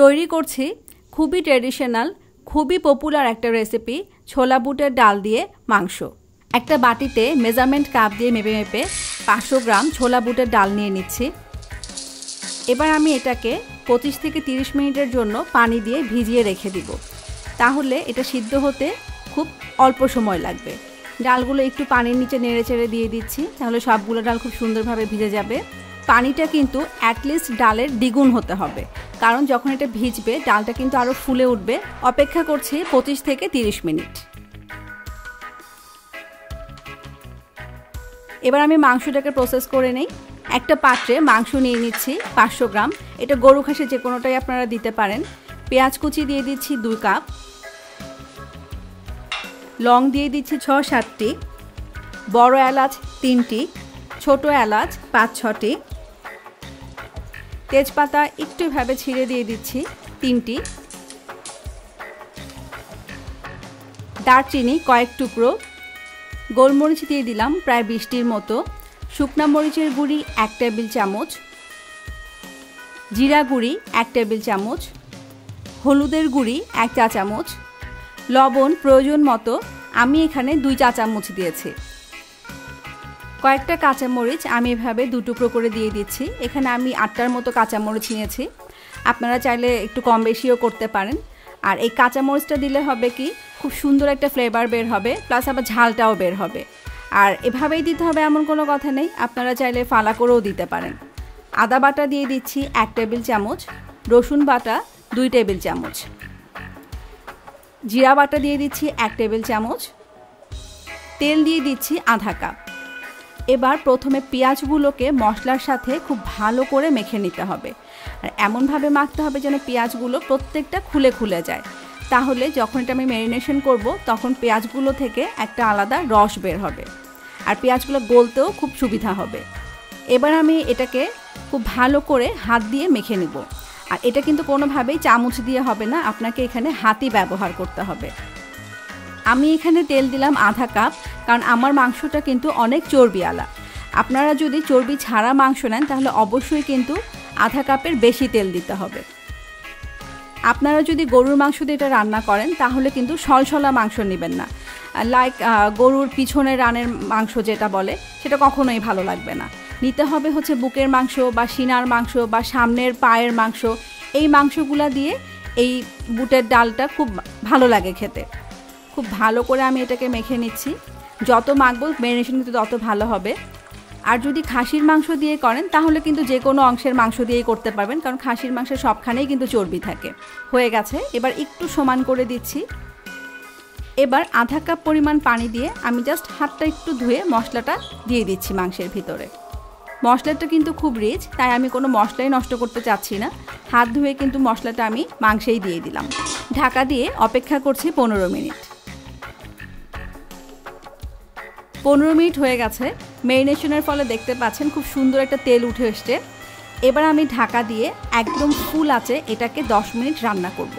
তৈরি করছি খুবই ট্র্যাডিশনাল খুবই পপুলার একটা রেসিপি ছোলা বুটের ডাল দিয়ে মাংস। একটা বাটিতে মেজারমেন্ট কাপ দিয়ে মেপে মেপে 500 গ্রাম ছোলা বুটের ডাল নিয়ে নিচ্ছি। এবার আমি এটাকে 25 থেকে 30 মিনিটের জন্য পানি দিয়ে ভিজিয়ে রেখে দিব। তাহলে এটা সিদ্ধ হতে খুব অল্প সময় লাগবে। ডালগুলো একটু পানির নিচে নেড়েচেড়ে দিয়ে দিচ্ছি, তাহলে সবগুলো ডাল খুব সুন্দরভাবে ভিজে যাবে। পানিটা কিন্তু অ্যাটলিস্ট ডালের দ্বিগুণ হতে হবে, কারণ যখন এটা ভিজবে ডালটা কিন্তু আরও ফুলে উঠবে। অপেক্ষা করছি 25 থেকে 30 মিনিট। এবার আমি মাংসটাকে প্রসেস করে নেই। একটা পাত্রে মাংস নিয়ে নিচ্ছি 500 গ্রাম, এটা গরু খাসি যে কোনোটাই আপনারা দিতে পারেন। পেঁয়াজ কুচি দিয়ে দিচ্ছি 2 কাপ, লং দিয়ে দিচ্ছি 6-7টি, বড় এলাচ 3টি, ছোট এলাচ 5-6টি, তেজপাতা একটু ভাবে ছিঁড়ে দিয়ে দিচ্ছি 3টি, দারচিনি কয়েক টুকরো, গোলমরিচ দিয়ে দিলাম প্রায় 20টির মতো, শুকনা মরিচের গুঁড়ি 1 টেবিল চামচ, জিরা গুঁড়ি 1 টেবিল চামচ, হলুদের গুঁড়ি 1 চা চামচ, লবণ প্রয়োজন মতো আমি এখানে 2 চা চামচ দিয়েছি। কয়েকটা কাঁচামরিচ আমি এভাবে 2 টুকরো করে দিয়ে দিচ্ছি। এখানে আমি 8টার মতো কাঁচামরিচ নিয়েছি, আপনারা চাইলে একটু কম বেশিও করতে পারেন। আর এই কাঁচামরিচটা দিলে হবে কি খুব সুন্দর একটা ফ্লেভার বের হবে, প্লাস আবার ঝালটাও বের হবে। আর এভাবেই দিতে হবে এমন কোনো কথা নেই, আপনারা চাইলে ফালা করেও দিতে পারেন। আদা বাটা দিয়ে দিচ্ছি 1 টেবিল চামচ, রসুন বাটা 2 টেবিল চামচ, জিরা বাটা দিয়ে দিচ্ছি 1 টেবিল চামচ, তেল দিয়ে দিচ্ছি 1/2 কাপ। এবার প্রথমে পেঁয়াজগুলোকে মশলার সাথে খুব ভালো করে মেখে নিতে হবে, আর এমনভাবে মাখতে হবে যেন পেঁয়াজগুলো প্রত্যেকটা খুলে খুলে যায়। তাহলে যখন এটা আমি ম্যারিনেশন করব তখন পেঁয়াজগুলো থেকে একটা আলাদা রস বের হবে, আর পেঁয়াজগুলো গলতেও খুব সুবিধা হবে। এবার আমি এটাকে খুব ভালো করে হাত দিয়ে মেখে নেব, আর এটা কিন্তু কোনোভাবেই চামচ দিয়ে হবে না, আপনাকে এখানে হাতই ব্যবহার করতে হবে। আমি এখানে তেল দিলাম 1/2 কাপ, কারণ আমার মাংসটা কিন্তু অনেক চর্বিওয়ালা। আপনারা যদি চর্বি ছাড়া মাংস নেন তাহলে অবশ্যই কিন্তু 1/2 কাপের বেশি তেল দিতে হবে। আপনারা যদি গরুর মাংস দিয়ে এটা রান্না করেন তাহলে কিন্তু সলসলা মাংস নেবেন না, লাইক গরুর পিছনে রানের মাংস যেটা বলে সেটা কখনোই ভালো লাগবে না। নিতে হবে হচ্ছে বুকের মাংস বা সিনার মাংস বা সামনের পায়ের মাংস, এই মাংসগুলা দিয়ে এই বুটের ডালটা খুব ভালো লাগে খেতে। খুব ভালো করে আমি এটাকে মেখে নিচ্ছি, যত মাখবো ম্যারিনেশন কিন্তু তত ভালো হবে। আর যদি খাসির মাংস দিয়ে করেন তাহলে কিন্তু যে কোনো অংশের মাংস দিয়েই করতে পারবেন, কারণ খাসির মাংসের সবখানেই কিন্তু চর্বি থাকে। হয়ে গেছে, এবার একটু সমান করে দিচ্ছি। এবার 1/2 কাপ পরিমাণ পানি দিয়ে আমি জাস্ট হাতটা একটু ধুয়ে মশলাটা দিয়ে দিচ্ছি মাংসের ভিতরে। মশলাটা কিন্তু খুব রিচ, তাই আমি কোনো মশলাই নষ্ট করতে চাচ্ছি না। হাত ধুয়ে কিন্তু মশলাটা আমি মাংসেই দিয়ে দিলাম। ঢাকা দিয়ে অপেক্ষা করছি 15 মিনিট। 15 মিনিট হয়ে গেছে, ম্যারিনেশনের ফলে দেখতে পাচ্ছেন খুব সুন্দর একটা তেল উঠে এসছে। এবার আমি ঢাকা দিয়ে একদম ফুল আঁচে এটাকে 10 মিনিট রান্না করব।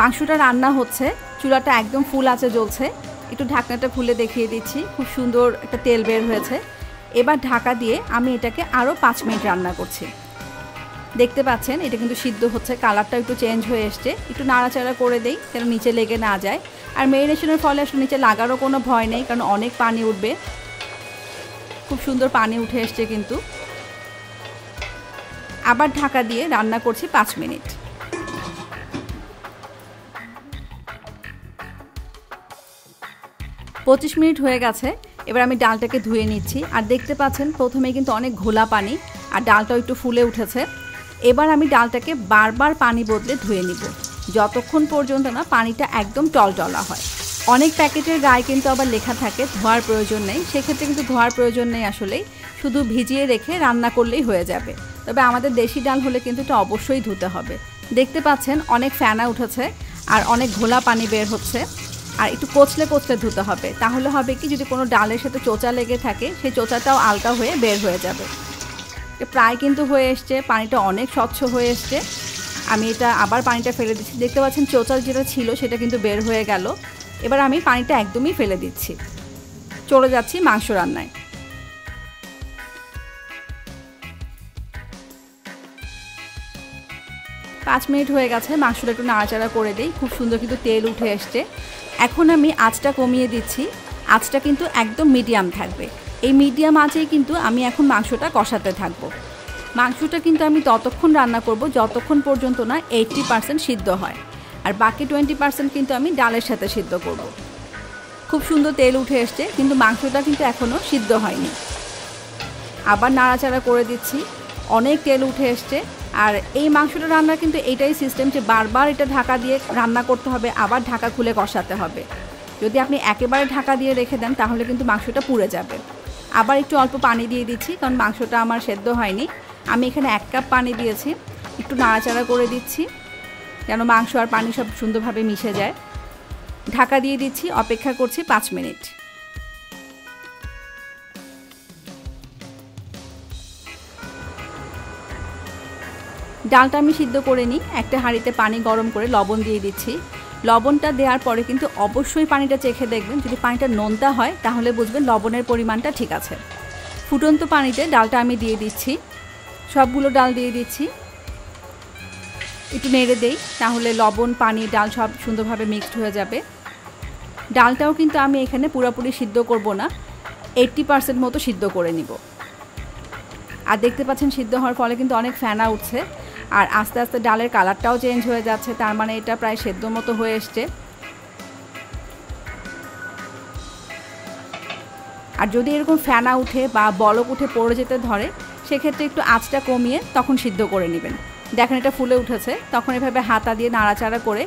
মাংসটা রান্না হচ্ছে, চুলাটা একদম ফুল আঁচে জ্বলছে। একটু ঢাকনাটা খুলে দেখিয়ে দিচ্ছি, খুব সুন্দর একটা তেল বের হয়েছে। এবার ঢাকা দিয়ে আমি এটাকে আরও 5 মিনিট রান্না করছি। দেখতে পাচ্ছেন এটা কিন্তু সিদ্ধ হচ্ছে, কালারটা একটু চেঞ্জ হয়ে এসছে। একটু নাড়াচাড়া করে দেই যেন নিচে লেগে না যায়। আর ম্যারিনেশনের ফলে আসলে নিচে লাগারও কোনো ভয় নেই, কারণ অনেক পানি উঠবে। খুব সুন্দর পানি উঠে এসছে কিন্তু। আবার ঢাকা দিয়ে রান্না করছি 5 মিনিট। পঁচিশ মিনিট হয়ে গেছে, এবার আমি ডালটাকে ধুয়ে নিচ্ছি। আর দেখতে পাচ্ছেন প্রথমে কিন্তু অনেক ঘোলা পানি, আর ডালটাও একটু ফুলে উঠেছে। এবার আমি ডালটাকে বারবার পানি বদলে ধুয়ে নিব, যতক্ষণ পর্যন্ত না পানিটা একদম টলটলা হয়। অনেক প্যাকেটের গায়ে কিন্তু আবার লেখা থাকে ধোয়ার প্রয়োজন নেই, সেক্ষেত্রে কিন্তু ধোয়ার প্রয়োজন নেই, আসলেই শুধু ভিজিয়ে রেখে রান্না করলেই হয়ে যাবে। তবে আমাদের দেশি ডাল হলে কিন্তু এটা অবশ্যই ধুতে হবে। দেখতে পাচ্ছেন অনেক ফেনা উঠেছে আর অনেক ঘোলা পানি বের হচ্ছে, আর একটু কোচলে কোচলে ধুতে হবে। তাহলে হবে কি যদি কোনো ডালের সাথে চোচা লেগে থাকে সেই চোচাটাও আলগা হয়ে বের হয়ে যাবে। প্রায় কিন্তু হয়ে এসছে, পানিটা অনেক স্বচ্ছ হয়ে এসছে। আমি এটা আবার পানিটা ফেলে দিচ্ছি। দেখতে পাচ্ছেন চোচা যেটা ছিল সেটা কিন্তু বের হয়ে গেল। এবার আমি পানিটা একদমই ফেলে দিচ্ছি, চলে যাচ্ছি মাংস রান্নায়। पाँच मिनट हो गए मांसटा एक नाड़ाचाड़ा कर दी खूब सुंदर क्योंकि तेल उठे आसछे। एखोन आमी आँचटा कमिए दिच्छी, आँचटा किन्तु एकदम मीडियम थाकबे। এই মিডিয়াম আঁচে কিন্তু আমি এখন মাংসটা কষাতে থাকব। মাংসটা কিন্তু আমি ততক্ষণ রান্না করব যতক্ষণ পর্যন্ত না 80% সিদ্ধ হয়, আর বাকি 20% কিন্তু আমি ডালের সাথে সিদ্ধ করব। খুব সুন্দর তেল উঠে আসছে কিন্তু মাংসটা কিন্তু এখনো সিদ্ধ হয়নি। আবার নাড়াচাড়া করে দিচ্ছি, অনেক তেল উঠে আসছে। আর এই মাংসটা রান্না কিন্তু এটাই সিস্টেম যে বারবার এটা ঢাকা দিয়ে রান্না করতে হবে, আবার ঢাকা খুলে কষাতে হবে। যদি আপনি একেবারে ঢাকা দিয়ে রেখে দেন তাহলে কিন্তু মাংসটা পুড়ে যাবে। আবার একটু অল্প পানি দিয়ে দিচ্ছি কারণ মাংসটা আমার সেদ্ধ হয়নি। আমি এখানে 1 কাপ পানি দিয়েছি, একটু নাড়াচাড়া করে দিচ্ছি যেন মাংস আর পানি সব সুন্দরভাবে মিশে যায়। ঢাকা দিয়ে দিচ্ছি, অপেক্ষা করছি 5 মিনিট। ডালটা আমি সিদ্ধ করে নিই। একটা হাঁড়িতে পানি গরম করে লবণ দিয়ে দিচ্ছি। লবণটা দেওয়ার পরে কিন্তু অবশ্যই পানিটা চেখে দেখবেন, যদি পানিটা নোনতা হয় তাহলে বুঝবেন লবণের পরিমাণটা ঠিক আছে। ফুটন্ত পানিতে ডালটা আমি দিয়ে দিচ্ছি, সবগুলো ডাল দিয়ে দিচ্ছি। একটু নেড়ে দেই, তাহলে লবণ পানি ডাল সব সুন্দরভাবে মিক্সড হয়ে যাবে। ডালটাও কিন্তু আমি এখানে পুরোপুরি সিদ্ধ করব না, 80% মতো সিদ্ধ করে নিব। আর দেখতে পাচ্ছেন সিদ্ধ হওয়ার ফলে কিন্তু অনেক ফেনা উঠছে আর আস্তে আস্তে ডালের কালারটাও চেঞ্জ হয়ে যাচ্ছে, তার মানে এটা প্রায় সেদ্ধ মতো হয়ে আসছে। আর যদি এরকম ফেনা উঠে বা বলক উঠে পড়ে যেতে ধরে সেক্ষেত্রে একটু আঁচটা কমিয়ে তখন সিদ্ধ করে নেবেন। দেখেন এটা ফুলে উঠেছে, তখন এভাবে হাতা দিয়ে নাড়াচাড়া করে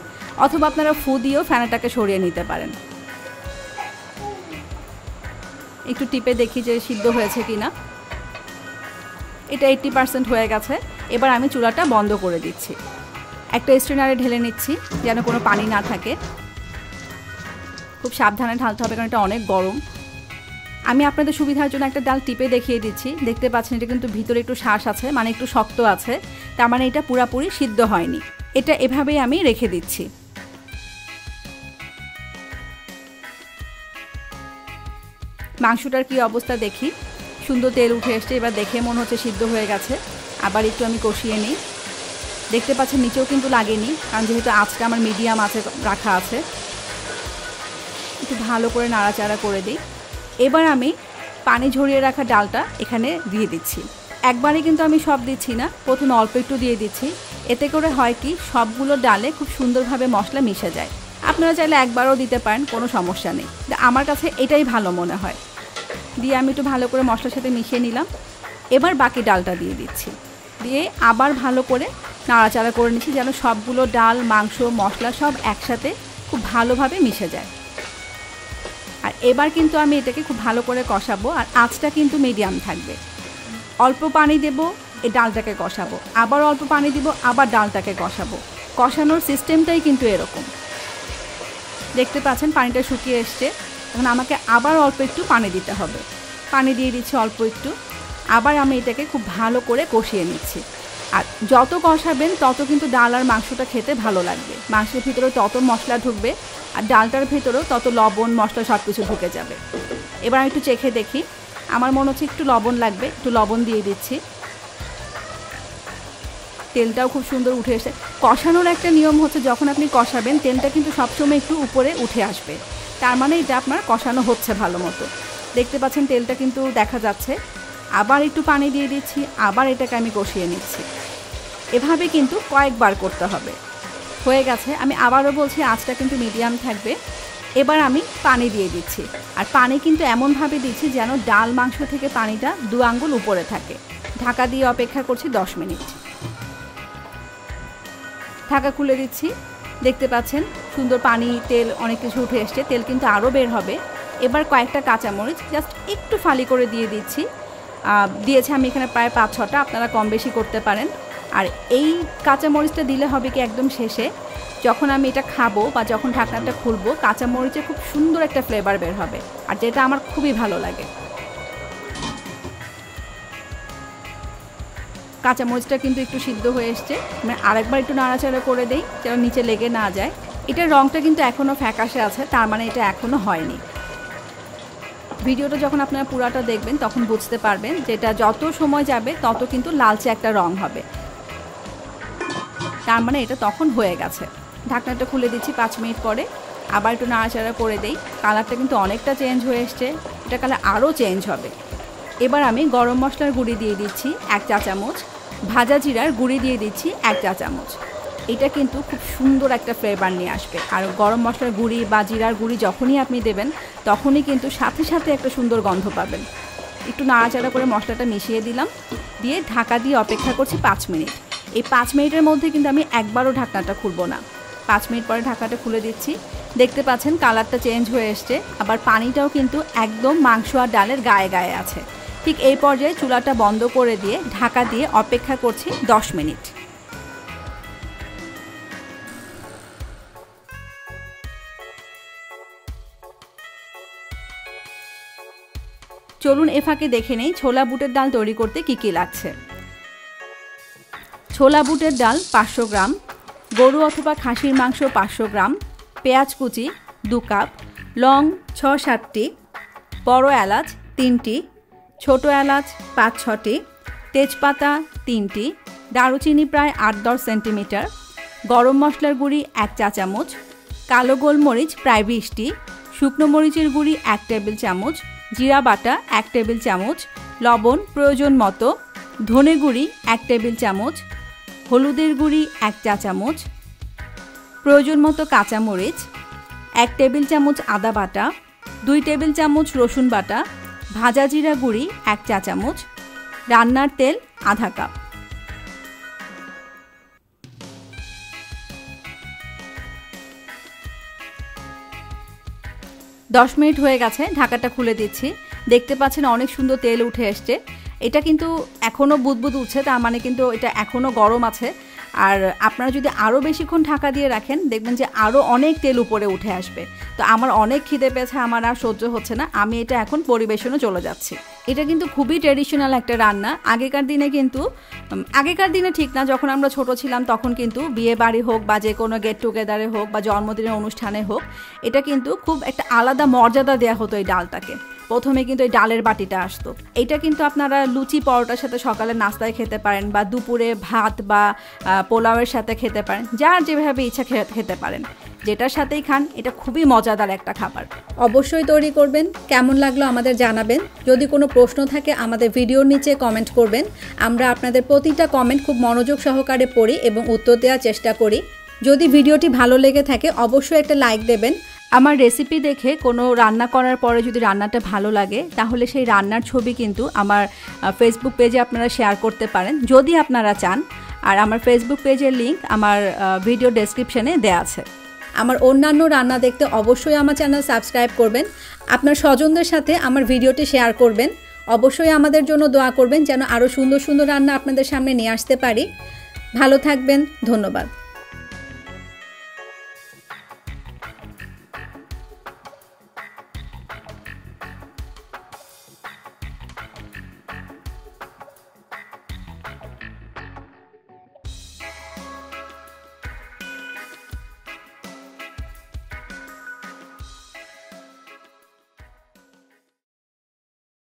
অথবা আপনারা ফু দিয়েও ফেনাটাকে সরিয়ে নিতে পারেন। একটু টিপে দেখি যে সিদ্ধ হয়েছে কি না। এটা 80% হয়ে গেছে। এবার আমি চুলাটা বন্ধ করে দিচ্ছি, একটা স্ট্রেনারে ঢেলে নিচ্ছি যেন কোনো পানি না থাকে। খুব সাবধানে ঢালতে হবে কারণ এটা অনেক গরম। আমি আপনাদের সুবিধার জন্য একটা ডাল টিপে দেখিয়ে দিচ্ছি। দেখতে পাচ্ছেন এটা কিন্তু ভিতরে একটু শাঁস আছে, মানে একটু শক্ত আছে, তার মানে এটা পুরোপুরি সিদ্ধ হয়নি। এটা এভাবেই আমি রেখে দিচ্ছি। মাংসটার কি অবস্থা দেখি, সুন্দর তেল উঠে এসছে। এবার দেখে মনে হচ্ছে সিদ্ধ হয়ে গেছে। আবার একটু আমি কষিয়ে নিই। দেখতে পাচ্ছেন নিচেও কিন্তু লাগেনি কারণ যেহেতু আঁচটা আমার মিডিয়াম আঁচে রাখা আছে। একটু ভালো করে নাড়াচাড়া করে দিই। এবার আমি পানি ঝরিয়ে রাখা ডালটা এখানে দিয়ে দিচ্ছি। একবারে কিন্তু আমি সব দিচ্ছি না, প্রথমে অল্প একটু দিয়ে দিচ্ছি। এতে করে হয় কি সবগুলো ডালে খুব সুন্দরভাবে মশলা মিশে যায়। আপনারা চাইলে একবারও দিতে পারেন, কোনো সমস্যা নেই। আমার কাছে এটাই ভালো মনে হয়। দিয়ে আমি একটু ভালো করে মশলার সাথে মিশিয়ে নিলাম। এবার বাকি ডালটা দিয়ে দিচ্ছি, দিয়ে আবার ভালো করে নাড়াচাড়া করে নিচ্ছি যেন সবগুলো ডাল মাংস মশলা সব একসাথে খুব ভালোভাবে মিশে যায়। আর এবার কিন্তু আমি এটাকে খুব ভালো করে কষাবো, আর আঁচটা কিন্তু মিডিয়াম থাকবে। অল্প পানি দেব, এই ডালটাকে কষাবো, আবার অল্প পানি দিব, আবার ডালটাকে কষাবো। কষানোর সিস্টেমটাই কিন্তু এরকম। দেখতে পাচ্ছেন পানিটা শুকিয়ে এসছে। এখন আমাকে আবার অল্প একটু পানি দিতে হবে। পানি দিয়ে দিচ্ছি অল্প একটু। আবার আমি এটাকে খুব ভালো করে কষিয়ে নিচ্ছি। আর যত কষাবেন তত কিন্তু ডাল আর মাংসটা খেতে ভালো লাগবে। মাংসের ভিতরে তত মশলা ঢুকবে আর ডালটার ভিতরেও তত লবণ মশলা সব কিছু ঢুকে যাবে। এবার আমি একটু চেখে দেখি, আমার মনে হচ্ছে একটু লবণ লাগবে, একটু লবণ দিয়ে দিচ্ছি। তেলটাও খুব সুন্দর উঠে এসে। কষানোর একটা নিয়ম হচ্ছে যখন আপনি কষাবেন তেলটা কিন্তু সবসময় একটু উপরে উঠে আসবে, তার মানে এটা আপনার কষানো হচ্ছে ভালো মতো। দেখতে পাচ্ছেন তেলটা কিন্তু দেখা যাচ্ছে। আবার একটু পানি দিয়ে দিচ্ছি, আবার এটাকে আমি কষিয়ে নিচ্ছি। এভাবে কিন্তু কয়েকবার করতে হবে। হয়ে গেছে। আমি আবারও বলছি আঁচটা কিন্তু মিডিয়াম থাকবে। এবার আমি পানি দিয়ে দিচ্ছি, আর পানি কিন্তু এমনভাবে দিচ্ছি যেন ডাল মাংস থেকে পানিটা 2 আঙ্গুল উপরে থাকে। ঢাকা দিয়ে অপেক্ষা করছি 10 মিনিট। ঢাকা খুলে দিচ্ছি। দেখতে পাচ্ছেন সুন্দর পানি তেল অনেক কিছু উঠে এসছে, তেল কিন্তু আরও বের হবে। এবার কয়েকটা কাঁচামরিচ জাস্ট একটু ফালি করে দিয়ে দিচ্ছি। দিয়েছি আমি এখানে প্রায় 5-6টা, আপনারা কম বেশি করতে পারেন। আর এই কাঁচামরিচটা দিলে হবে কি একদম শেষে যখন আমি এটা খাবো বা যখন ঢাকনাটা খুলবো কাঁচামরিচে খুব সুন্দর একটা ফ্লেভার বের হবে, আর যেটা আমার খুবই ভালো লাগে। কাঁচামরিচটা কিন্তু একটু সিদ্ধ হয়ে এসছে। মানে আরেকবার একটু নাড়াচাড়া করে দিই যেন নিচে লেগে না যায়। এটার রঙটা কিন্তু এখনও ফ্যাকাশে আছে, তার মানে এটা এখনও হয়নি। ভিডিওটা যখন আপনারা পুরাটা দেখবেন তখন বুঝতে পারবেন যেটা যত সময় যাবে তত কিন্তু লালচে একটা রং হবে। तार माने एटा तखन होये गेछे। ढाकनाटा खुले दिच्छी 5 मिनट परे आबार एकटु नाड़ाचाड़ा करे देई। कालारटा किन्तु अनेकटा चेन्ज हये एसेछे, एटा कालार आरो चेन्ज होबे। एबार आमी गरम मशलार गुड़ी दिये दिच्छी 1 चा चामच, भाजा जिरार गुड़ी दिये दिच्छी 1 चा चामच। এটা কিন্তু খুব সুন্দর একটা ফ্লেভার নিয়ে আসবে। আর গরম মশলার গুঁড়ি বা জিরার গুঁড়ি যখনই আপনি দেবেন তখনই কিন্তু সাথে সাথে একটা সুন্দর গন্ধ পাবেন। একটু নাড়াচাড়া করে মশলাটা মিশিয়ে দিলাম, দিয়ে ঢাকা দিয়ে অপেক্ষা করছি 5 মিনিট। এই 5 মিনিটের মধ্যে কিন্তু আমি একবারও ঢাকনাটা খুলব না। 5 মিনিট পরে ঢাকাটা খুলে দিচ্ছি। দেখতে পাচ্ছেন কালারটা চেঞ্জ হয়ে এসছে, আবার পানিটাও কিন্তু একদম মাংস আর ডালের গায়ে গায়ে আছে। ঠিক এই পর্যায়ে চুলাটা বন্ধ করে দিয়ে ঢাকা দিয়ে অপেক্ষা করছি 10 মিনিট। চলুন এ ফাঁকে দেখে নেই ছোলা বুটের ডাল তৈরি করতে কী কী লাগছে। ছোলা বুটের ডাল 500 গ্রাম, গরু অথবা খাসির মাংস 500 গ্রাম, পেঁয়াজ কুচি 2 কাপ, লং 6-7টি, বড় এলাচ 3টি, ছোট এলাচ 5-6টি, তেজপাতা 3টি, দারুচিনি প্রায় 8-10 সেন্টিমিটার, গরম মশলার গুঁড়ি 1 চা চামচ, কালো গোলমরিচ প্রায় 20টি, শুকনো মরিচের গুঁড়ি 1 টেবিল চামচ, জিরা বাটা 1 টেবিল চামচ, লবণ প্রয়োজন মতো, ধনে গুঁড়ি 1 টেবিল চামচ, হলুদের গুঁড়ি 1 চা চামচ, প্রয়োজন মতো কাঁচামরিচ, 1 টেবিল চামচ আদা বাটা, 2 টেবিল চামচ রসুন বাটা, ভাজা জিরা গুঁড়ি 1 চা চামচ, রান্নার তেল 1/2 কাপ। दस मिनट हो गए ढाकाटा खुले दीची। देखते पाच्छेन अनेक सुंदर तेल उठे एसेछे। एटा किन्तु एखोनो बुदबुद उठछे, तार माने किन्तु एटा एखोनो गरम आछे। आर आपनारा जोदि आरो बेशिक्षण ढाका दिए राखें देखबेन जे आरो अनेक तेल उपरे उठे आसबे। तो आमार अनेक खिदे पेयेछे, आमार आर सह्य होच्छे ना, आमी एटा एखोन परिबेशने चले जाच्छी। এটা কিন্তু খুবই ট্র্যাডিশনাল একটা রান্না। আগেকার দিনে ঠিক না, যখন আমরা ছোট ছিলাম তখন কিন্তু বিয়ে বাড়ি হোক বা যে কোনো গেট টুগেদারে হোক বা জন্মদিনের অনুষ্ঠানে হোক এটা কিন্তু খুব একটা আলাদা মর্যাদা দেওয়া হতো এই ডালটাকে। প্রথমে কিন্তু এই ডালের বাটিটা আসতো। এটা কিন্তু আপনারা লুচি পরোটার সাথে সকালে নাস্তায় খেতে পারেন, বা দুপুরে ভাত বা পোলাওয়ের সাথে খেতে পারেন, যার যেভাবে ইচ্ছা খেতে পারেন, যেটার সাথেই খান। এটা খুবই মজাদার একটা খাবার, অবশ্যই তৈরি করবেন। কেমন লাগলো আমাদের জানাবেন। যদি কোনো প্রশ্ন থাকে আমাদের ভিডিওর নিচে কমেন্ট করবেন। আমরা আপনাদের প্রতিটা কমেন্ট খুব মনোযোগ সহকারে পড়ি এবং উত্তর দেওয়ার চেষ্টা করি। যদি ভিডিওটি ভালো লেগে থাকে অবশ্যই একটা লাইক দেবেন। আমার রেসিপি দেখে কোনো রান্না করার পরে যদি রান্নাটা ভালো লাগে তাহলে সেই রান্নার ছবি কিন্তু আমার ফেসবুক পেজে আপনারা শেয়ার করতে পারেন যদি আপনারা চান। আর আমার ফেসবুক পেজের লিঙ্ক আমার ভিডিও ডেসক্রিপশনে দেওয়া আছে। আমার অন্যান্য রান্না দেখতে অবশ্যই আমার চ্যানেল সাবস্ক্রাইব করবেন। আপনার স্বজনদের সাথে আমার ভিডিওটি শেয়ার করবেন। অবশ্যই আমাদের জন্য দোয়া করবেন যেন আরও সুন্দর সুন্দর রান্না আপনাদের সামনে নিয়ে আসতে পারি। ভালো থাকবেন, ধন্যবাদ।